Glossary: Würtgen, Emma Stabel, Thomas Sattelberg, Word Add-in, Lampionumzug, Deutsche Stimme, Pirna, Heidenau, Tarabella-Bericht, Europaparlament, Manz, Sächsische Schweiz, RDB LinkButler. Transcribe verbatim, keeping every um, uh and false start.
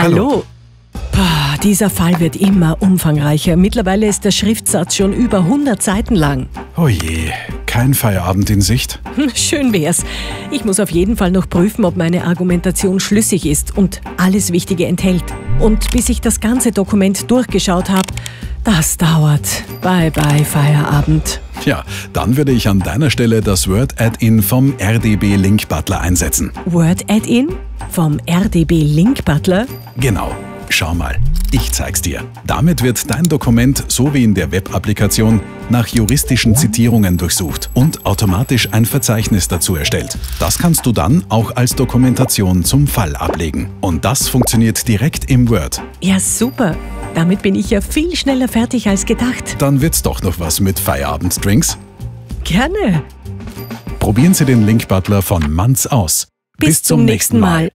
Hallo. Boah, dieser Fall wird immer umfangreicher. Mittlerweile ist der Schriftsatz schon über hundert Seiten lang. Oh je, kein Feierabend in Sicht. Schön wär's. Ich muss auf jeden Fall noch prüfen, ob meine Argumentation schlüssig ist und alles Wichtige enthält. Und bis ich das ganze Dokument durchgeschaut habe, das dauert. Bye bye, Feierabend. Ja, dann würde ich an deiner Stelle das Word Add-in vom R D B LinkButler einsetzen. Word Add-in? Vom R D B LinkButler? Genau. Schau mal, ich zeig's dir. Damit wird dein Dokument, so wie in der Web-Applikation, nach juristischen Zitierungen durchsucht und automatisch ein Verzeichnis dazu erstellt. Das kannst du dann auch als Dokumentation zum Fall ablegen. Und das funktioniert direkt im Word. Ja, super. Damit bin ich ja viel schneller fertig als gedacht. Dann wird's doch noch was mit Feierabenddrinks. Gerne. Probieren Sie den LinkButler von Manz aus. Bis, Bis zum nächsten Mal.